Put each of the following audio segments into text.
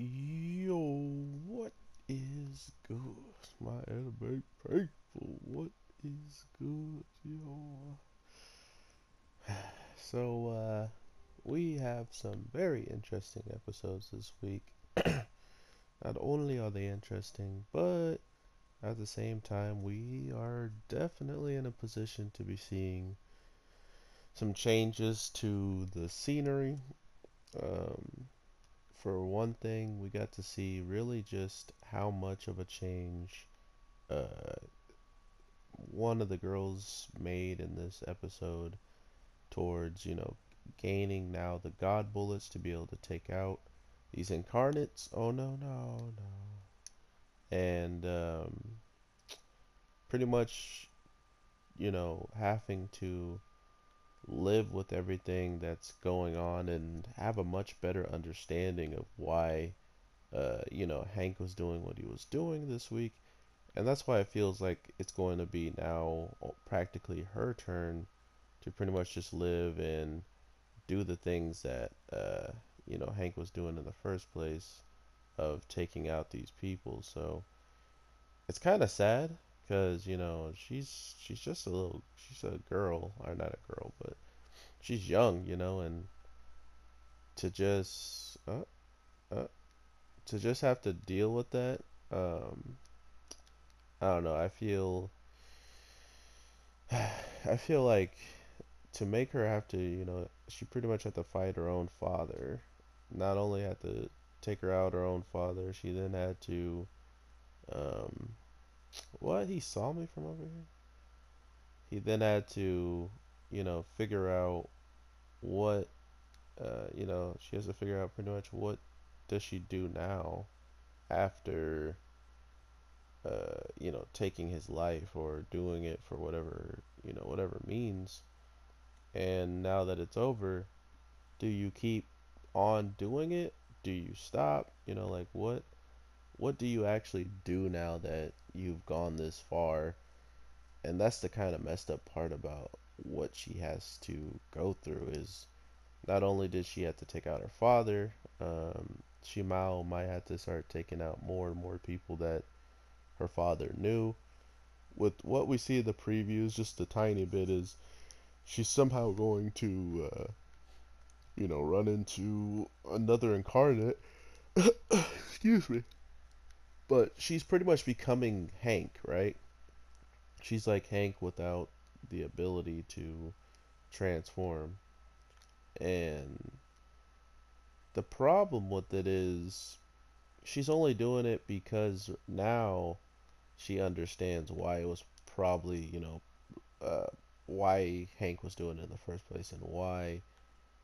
Yo, what is good, my anime people? What is good, yo? So, we have some very interesting episodes this week. Not only are they interesting, but at the same time, we are definitely in a position to be seeing some changes to the scenery. For one thing, we got to see really just how much of a change one of the girls made in this episode towards, you know, gaining now the god bullets to be able to take out these incarnates. Oh, no. And pretty much, you know, having to live with everything that's going on and have a much better understanding of why you know, Hank was doing what he was doing this week. And that's why it feels like it's going to be now practically her turn to pretty much just live and do the things that you know, Hank was doing in the first place of taking out these people. So it's kind of sad, because, you know, she's just a little, she's a girl, or not a girl, but she's young, you know, and to just, have to deal with that, I don't know, I feel like to make her have to, you know, she pretty much had to fight her own father. Not only had to take her out her own father, she then had to, what? He saw me from over here? He then had to, you know, figure out what, you know, she has to figure out pretty much what does she do now after, you know, taking his life or doing it for whatever, you know, whatever means. And now that it's over, do you keep on doing it? Do you stop? You know, like what do you actually do now that you've gone this far? And that's the kind of messed up part about what she has to go through, is not only did she have to take out her father, Shimao might have to start taking out more and more people that her father knew. With what we see in the previews, just a tiny bit, is she's somehow going to, you know, run into another incarnate. Excuse me. But she's pretty much becoming Hank, right? She's like Hank without the ability to transform. And the problem with it is she's only doing it because now she understands why it was probably, you know, why Hank was doing it in the first place and why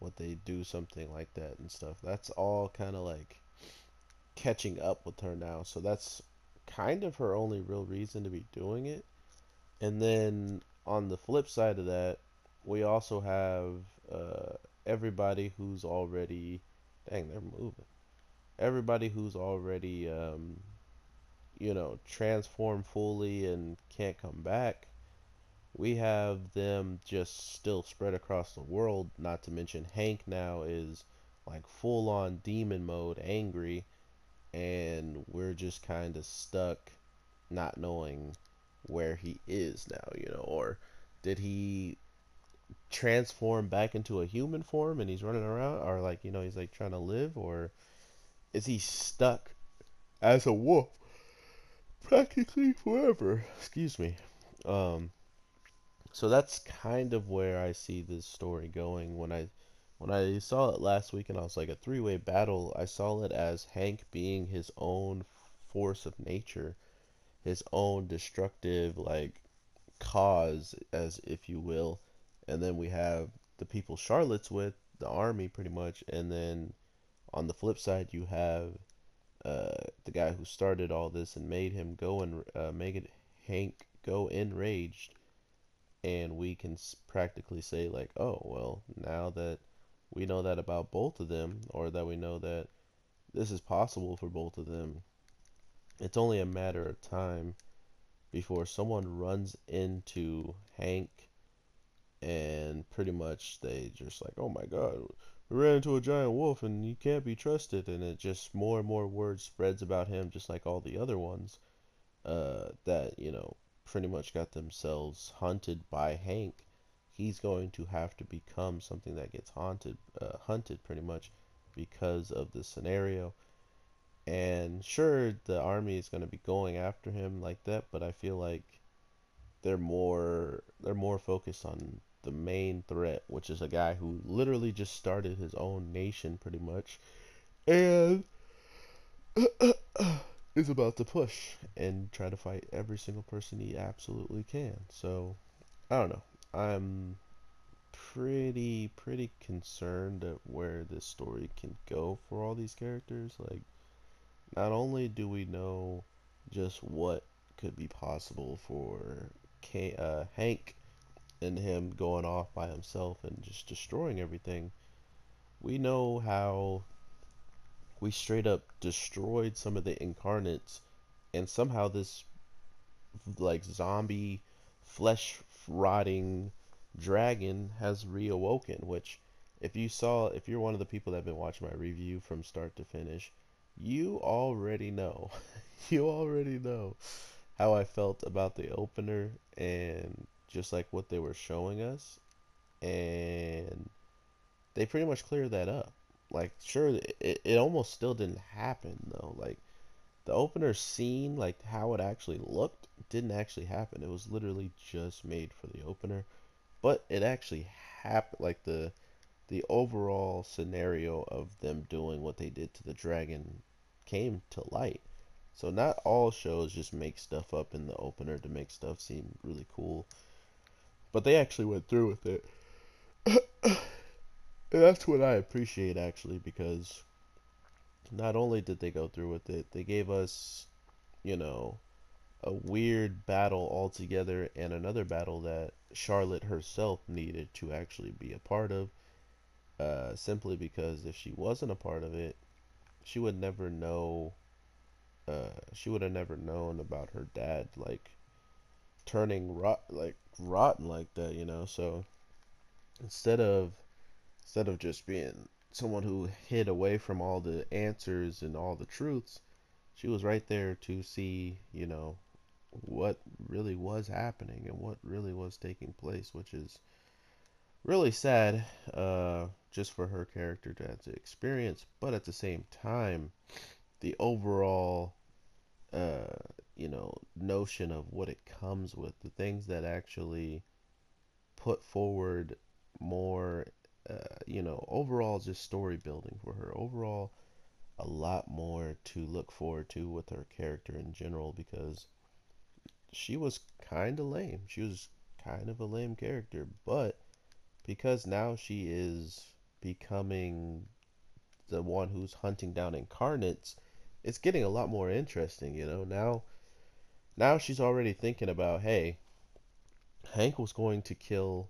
would they do something like that and stuff. That's all kind of like catching up with her now, so that's kind of her only real reason to be doing it. And then on the flip side of that, we also have everybody who's already everybody who's already you know, transformed fully and can't come back. We have them just still spread across the world, not to mention Hank now is like full-on demon mode angry. And we're just kind of stuck not knowing where he is now, you know, or did he transform back into a human form and he's running around, or like, you know, he's like trying to live, or is he stuck as a wolf practically forever? Excuse me. So that's kind of where I see this story going. When I saw it last week and I was like a three-way battle, I saw it as Hank being his own force of nature, his own destructive, like, cause, as if you will. And then we have the people Charlotte's with, the army pretty much. And then on the flip side, you have the guy who started all this and made him go and Hank go enraged. And we can practically say, like, oh, well, now that we know that about both of them, or that we know that this is possible for both of them, it's only a matter of time before someone runs into Hank and pretty much they just like, oh my god, We ran into a giant wolf and he can't be trusted, and it just more and more word spreads about him, just like all the other ones that, you know, pretty much got themselves hunted by Hank. He's going to have to become something that gets hunted pretty much because of this scenario. And sure, the army is going to be going after him like that, but I feel like they're more focused on the main threat, which is a guy who literally just started his own nation pretty much and is about to push and try to fight every single person he absolutely can. So I don't know, I'm pretty concerned at where this story can go for all these characters. Like, not only do we know just what could be possible for Hank and him going off by himself and just destroying everything, we know how we straight up destroyed some of the incarnates, and somehow this like zombie flesh rotting dragon has reawoken, which if you're one of the people that have been watching my review from start to finish, you already know how I felt about the opener and just like what they were showing us, and they pretty much cleared that up. Like, sure, it almost still didn't happen though. Like, the opener scene, like how it actually looked, didn't actually happen. It was literally just made for the opener, but it actually happened. Like the overall scenario of them doing what they did to the dragon came to light. So not all shows just make stuff up in the opener to make stuff seem really cool, but they actually went through with it. And that's what I appreciate, actually, because not only did they go through with it, they gave us, you know, a weird battle altogether and another battle that Charlotte herself needed to actually be a part of, simply because if she wasn't a part of it, she would never know, she would have never known about her dad, like, turning rotten like that, you know. So instead of just being someone who hid away from all the answers and all the truths, she was right there to see, you know, what really was happening and what really was taking place, which is really sad, just for her character to have to experience. But at the same time, the overall you know, notion of what it comes with, the things that actually put forward more, you know, overall just story building for her, overall a lot more to look forward to with her character in general, because she was kind of lame. She was kind of a lame character, but because now she is becoming the one who's hunting down incarnates, it's getting a lot more interesting, you know. Now she's already thinking about, hey, Hank was going to kill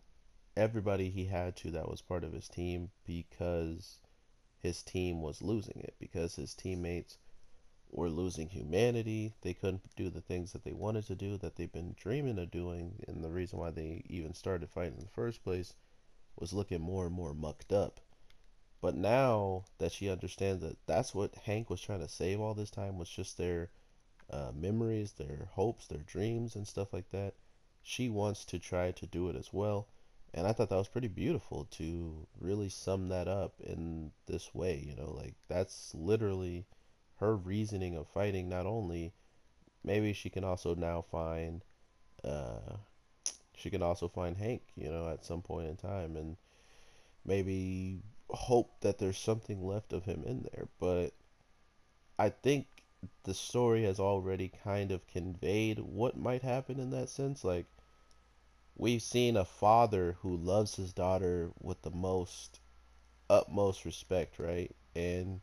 everybody he had to that was part of his team because his team was losing it, because his teammates were losing humanity. They couldn't do the things that they wanted to do, that they've been dreaming of doing, and the reason why they even started fighting in the first place was looking more and more mucked up. But now that she understands that that's what Hank was trying to save all this time, was just their memories, their hopes, their dreams, and stuff like that, she wants to try to do it as well. And I thought that was pretty beautiful to really sum that up in this way, you know. Like, that's literally her reasoning of fighting. Not only, maybe she can also now find, she can also find Hank, you know, at some point in time, and maybe hope that there's something left of him in there. But I think the story has already kind of conveyed what might happen in that sense. Like, we've seen a father who loves his daughter with the utmost respect, right? And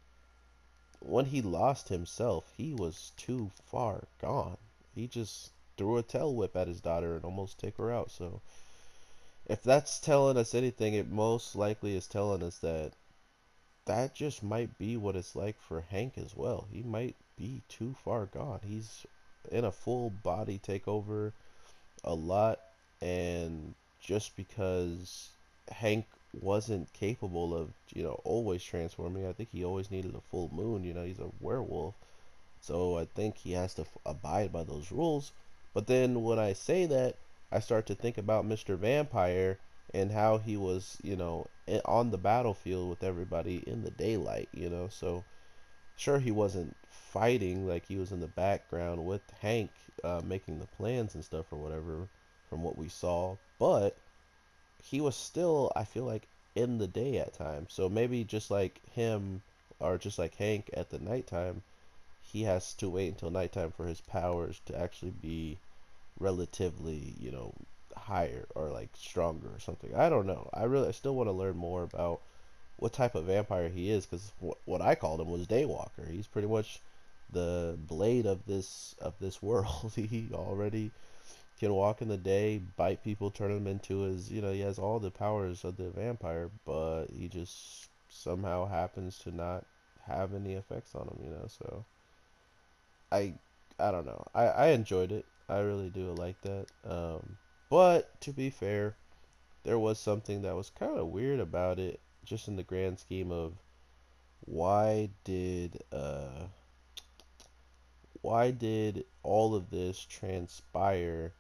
when he lost himself, he was too far gone. He just threw a tail whip at his daughter and almost took her out. So if that's telling us anything, it most likely is telling us that that just might be what it's like for Hank as well. He might be too far gone. He's in a full body takeover a lot, and just because Hank wasn't capable of, you know, always transforming. I think he always needed a full moon. You know, he's a werewolf, so I think he has to abide by those rules. But then when I say that, I start to think about Mr. Vampire and how he was, you know, on the battlefield with everybody in the daylight, you know. So sure, he wasn't fighting, like he was in the background with Hank, making the plans and stuff or whatever, from what we saw, but he was still, I feel like, in the day at times. So maybe just like him, or just like Hank at the nighttime, he has to wait until nighttime for his powers to actually be relatively, you know, higher or like stronger or something. I don't know. I still want to learn more about what type of vampire he is, because what I called him was Daywalker. He's pretty much the blade of this world. He already can walk in the day, bite people, turn them into his, you know, he has all the powers of the vampire, but he just somehow happens to not have any effects on him, you know. So I don't know. I enjoyed it. I really do like that. But to be fair, there was something that was kind of weird about it, just in the grand scheme of why did all of this transpire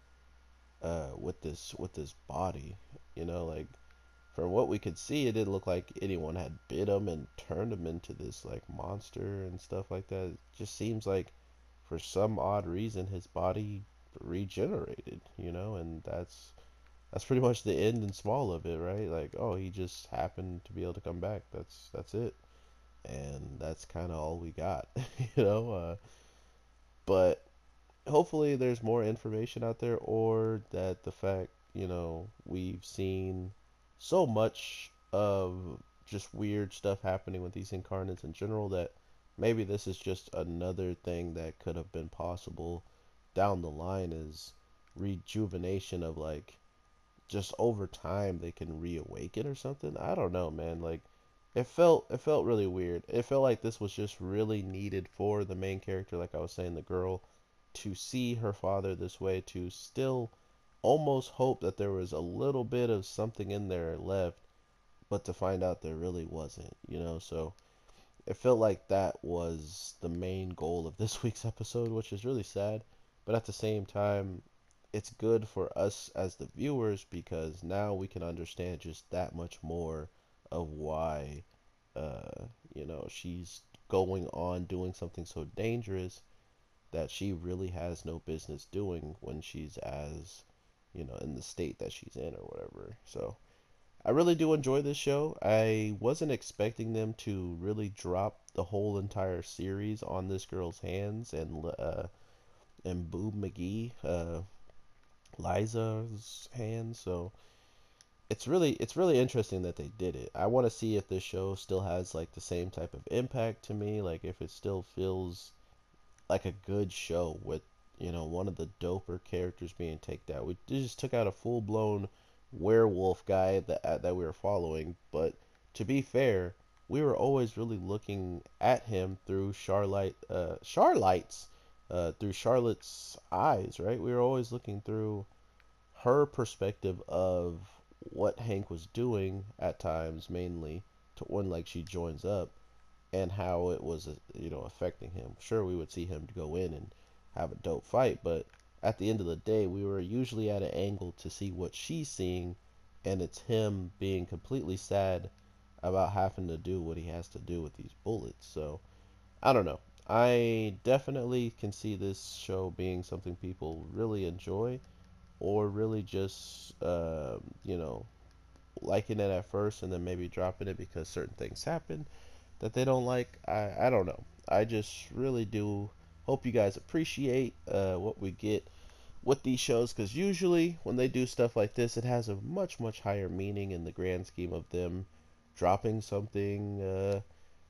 with this body, you know? Like, from what we could see, it didn't look like anyone had bit him and turned him into this like monster and stuff like that. It just seems like for some odd reason his body regenerated, you know, and that's pretty much the end and small of it, right? Like, oh, he just happened to be able to come back. That's it, and that's kind of all we got. You know, but hopefully there's more information out there, or that the fact, you know, we've seen so much of just weird stuff happening with these incarnates in general, that maybe this is just another thing that could have been possible down the line, is rejuvenation of, like, just over time they can reawaken or something. I don't know, man. Like, it felt really weird. It felt like this was just really needed for the main character, like I was saying, the girl, to see her father this way, to still almost hope that there was a little bit of something in there left, but to find out there really wasn't, you know. So it felt like that was the main goal of this week's episode, which is really sad, but at the same time, it's good for us as the viewers, because now we can understand just that much more of why, you know, she's going on doing something so dangerous that she really has no business doing when she's, as you know, in the state that she's in or whatever. So I really do enjoy this show. I wasn't expecting them to really drop the whole entire series on this girl's hands, and Boo McGee, Liza's hands. So it's really interesting that they did it. I want to see if this show still has like the same type of impact to me, like if it still feels like a good show with, you know, one of the doper characters being taken out. We just took out a full-blown werewolf guy that we were following, but to be fair, we were always really looking at him through Charlotte's eyes, right? We were always looking through her perspective of what Hank was doing at times, mainly to when, like, she joins up, and how it was, you know, affecting him. Sure, we would see him go in and have a dope fight, but at the end of the day, we were usually at an angle to see what she's seeing, and it's him being completely sad about having to do what he has to do with these bullets. So I don't know. I definitely can see this show being something people really enjoy, or really just, you know, liking it at first and then maybe dropping it because certain things happen that they don't like. I don't know. I just really do hope you guys appreciate what we get with these shows, because usually when they do stuff like this, it has a much, much higher meaning in the grand scheme of them dropping something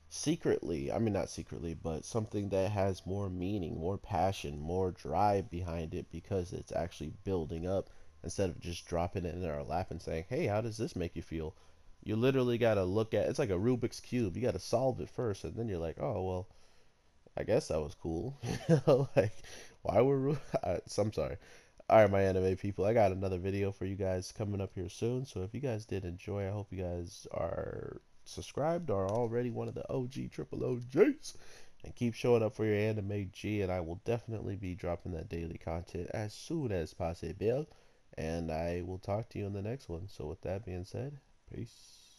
secretly. I mean, not secretly, but something that has more meaning, more passion, more drive behind it, because it's actually building up, instead of just dropping it in our lap and saying, hey, how does this make you feel? You literally gotta look at, it's like a Rubik's Cube, you gotta solve it first, and then you're like, oh, well, I guess that was cool. Like, why were I'm sorry, Alright, my anime people, I got another video for you guys coming up here soon. So if you guys did enjoy, I hope you guys are subscribed or already one of the OG triple OGs. And keep showing up for your anime G. And I will definitely be dropping that daily content as soon as possible. And I will talk to you in the next one. So with that being said, peace.